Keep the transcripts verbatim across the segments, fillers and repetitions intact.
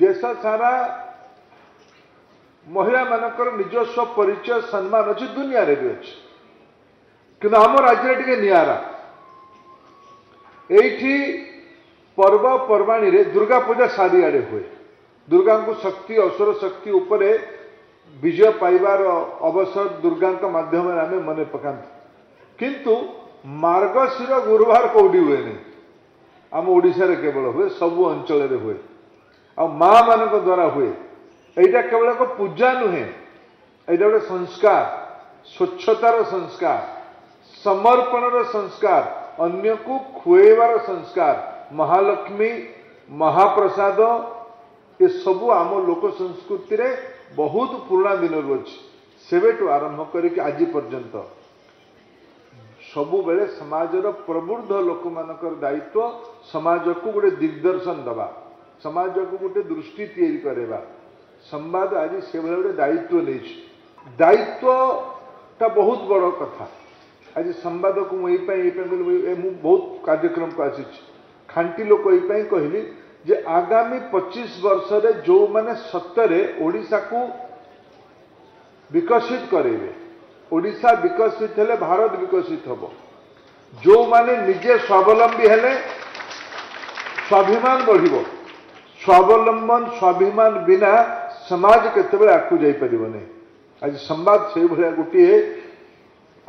देश सारा महिला मानकर निजस्व परिचय सम्मान अच्छी दुनिया रे भी अच्छी कि आम राज्य टे निरा ये पर्वपर्वाणी दुर्गा पूजा सारी आड़े हुए दुर्गा को शक्ति असुर शक्ति उपर विजय पाइबार अवसर दुर्गा मध्यम आम मन पका किंतु मार्गशीर गुरुवार कौटी हुए नहीं आम ओडिशा केवल हुए सबू अंचल हुए आ माँ मान द्वारा हुए यहीटा केवल एक पूजा नुहे ये गोटे संस्कार स्वच्छतार संस्कार समर्पणर संस्कार अन्य को खुएबार संस्कार महालक्ष्मी महाप्रसाद ये सबू आम लोक संस्कृति रे बहुत पुराणा दिन रोज सेवेटू आरंभ करिक आज पर्यंत सबु बेले समाजर प्रबुद्ध लोक मानकर दायित्व समाज को गोटे दिग्दर्शन दबा समाज को गोटे दृष्टि तैयारी करेबा संवाद आज से भाई गोटे दायित्व नहीं दायित्वटा बहुत बड़ कथा आज संवाद को मुझे बहुत कार्यक्रम को आसी खाँटी लोक ये कहली जे आगामी पच्चीस वर्ष रे जो मैंने सत्तरे ओडिशा को विकसित करेबे ओडिशा विकसित हेले भारत विकसित हबो जो माने निजे स्वावलंबी हेले स्वाभिमान बढ़िबो स्वावलंबन स्वाभिमान बिना समाज केतबे आकु जाई परिबो नै आज संवाद से भलिया गोटे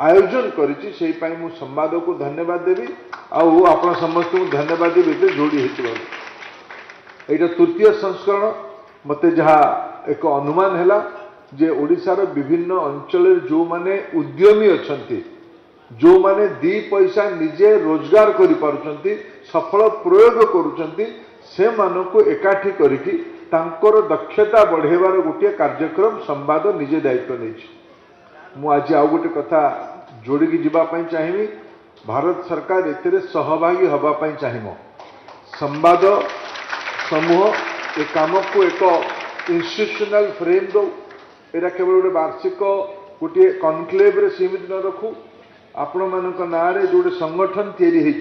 आयोजन करिछि सेहि पई मु संवाद को धन्यवाद देबी आउ आपण समस्त को धन्यवाद देबे जोड़ी हेतु एटा तृतीय संस्करण मते जहा एक अनुमान हैला जे ओडिशा रो विभिन्न अंचल जो माने उद्यमी अछंती जो माने दी पैसा निजे रोजगार करि पारुछंती सफल प्रयोग करुछंती से मानको एकाठी करिकि तांकर दक्षता बढ़ेबार गोटे कार्यक्रम संवाद निजे दायित्व नेछि मु आज आ गोटे कथा जोड़िकि जिबा पई चाहिबी भारत सरकार एतरे सहभागी हबा पई चाहिमो संवाद समूह ये काम को एक इंस्टिट्यूशनल फ्रेम दो यहाँ केवल गोटे वार्षिक गोटे कनक्लेव्रे सीमित न रखू आपण माने जो संगठन या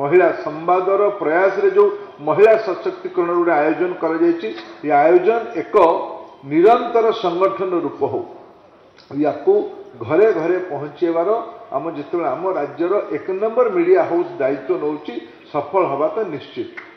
महिला संवादर प्रयास रे जो महिला सशक्तिकरण गोटे आयोजन कर आयोजन एक निरंतर संगठन रूप हो या घरे घरे पहुँचेबार आम जिते आम राज्यर एक नंबर मीडिया हाउस दायित्व नौ सफल हवा तो निश्चित।